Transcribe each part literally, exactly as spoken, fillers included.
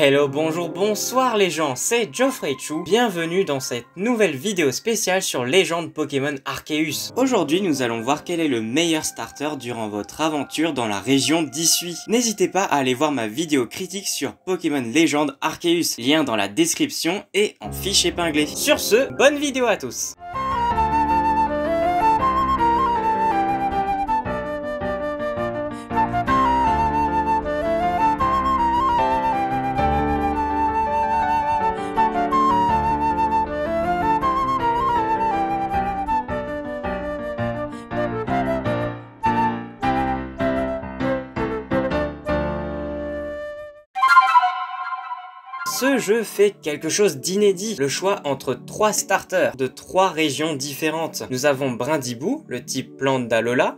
Hello, bonjour, bonsoir les gens, c'est JoffRaichu, bienvenue dans cette nouvelle vidéo spéciale sur Légende Pokémon Arceus. Aujourd'hui, nous allons voir quel est le meilleur starter durant votre aventure dans la région d'Issui. N'hésitez pas à aller voir ma vidéo critique sur Pokémon Légende Arceus, lien dans la description et en fiche épinglée. Sur ce, bonne vidéo à tous! Ce jeu fait quelque chose d'inédit, le choix entre trois starters de trois régions différentes. Nous avons Brindibou, le type plante d'Alola,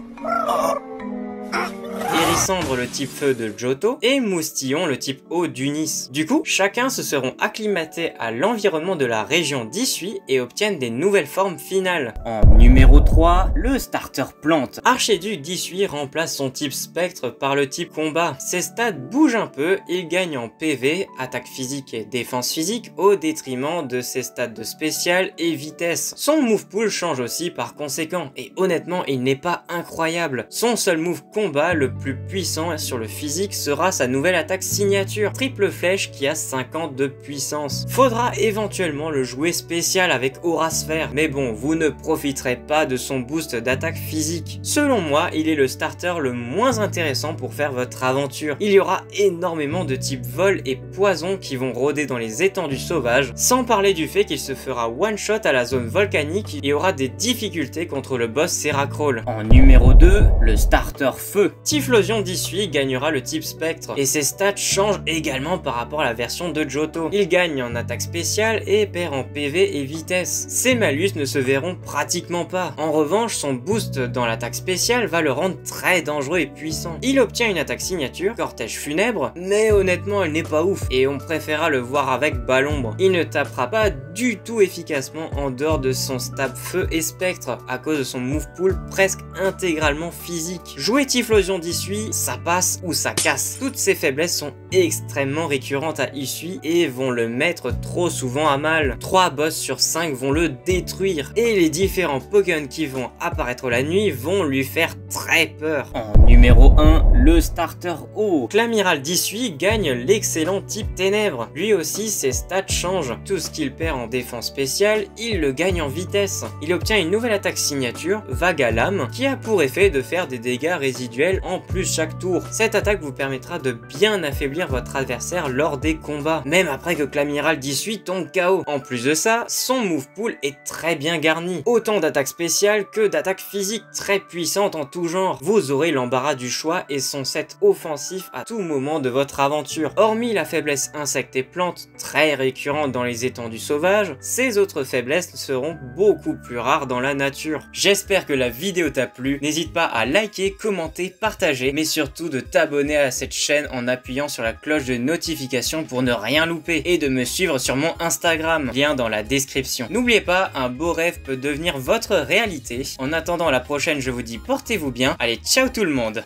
Cendre, le type feu de Johto, et Moustillon, le type eau d'Unis. Du coup, chacun se seront acclimatés à l'environnement de la région d'Issui et obtiennent des nouvelles formes finales. En numéro trois, le starter plante. Archeduc d'Issui remplace son type spectre par le type combat. Ses stats bougent un peu, il gagne en P V, attaque physique et défense physique, au détriment de ses stats de spécial et vitesse. Son move pool change aussi par conséquent, et honnêtement, il n'est pas incroyable. Son seul move combat, le plus puissant sur le physique, sera sa nouvelle attaque signature, triple flèche qui a cinquante de puissance. Faudra éventuellement le jouer spécial avec aura sphère, mais bon, vous ne profiterez pas de son boost d'attaque physique. Selon moi, il est le starter le moins intéressant pour faire votre aventure. Il y aura énormément de types vol et poison qui vont rôder dans les étendues sauvages, sans parler du fait qu'il se fera one shot à la zone volcanique et aura des difficultés contre le boss Seracrol. En numéro deux, le starter feu. Typhlosion d'Issui gagnera le type spectre, et ses stats changent également par rapport à la version de Giotto. Il gagne en attaque spéciale et perd en P V et vitesse. Ses malus ne se verront pratiquement pas. En revanche, son boost dans l'attaque spéciale va le rendre très dangereux et puissant. Il obtient une attaque signature, cortège funèbre, mais honnêtement elle n'est pas ouf, et on préférera le voir avec Balombre. Il ne tapera pas du tout efficacement en dehors de son stab feu et spectre, à cause de son move pool presque intégralement physique. Jouer Typhlosion d'Issui, ça passe ou ça casse. Toutes ces faiblesses sont extrêmement récurrentes à Issui et vont le mettre trop souvent à mal. trois boss sur cinq vont le détruire et les différents Pokémon qui vont apparaître la nuit vont lui faire très peur. En numéro un, le starter eau. Clamiral d'Issui gagne l'excellent type ténèbres. Lui aussi, ses stats changent. Tout ce qu'il perd en défense spéciale, il le gagne en vitesse. Il obtient une nouvelle attaque signature, Vague à l'âme, qui a pour effet de faire des dégâts résiduels en plus chaque tour. Cette attaque vous permettra de bien affaiblir votre adversaire lors des combats, même après que Clamiral d'Issui tombe K O. En plus de ça, son move pool est très bien garni. Autant d'attaques spéciales que d'attaques physiques très puissantes en tout genre. Vous aurez l'embarras du choix et son set offensif à tout moment de votre aventure. Hormis la faiblesse insectes et plantes, très récurrente dans les étendues sauvages, ces autres faiblesses seront beaucoup plus rares dans la nature. J'espère que la vidéo t'a plu. N'hésite pas à liker, commenter, partager, mais surtout de t'abonner à cette chaîne en appuyant sur la cloche de notification pour ne rien louper, et de me suivre sur mon Instagram, lien dans la description. N'oubliez pas, un beau rêve peut devenir votre réalité. En attendant la prochaine, je vous dis portez-vous bien, allez ciao tout le monde!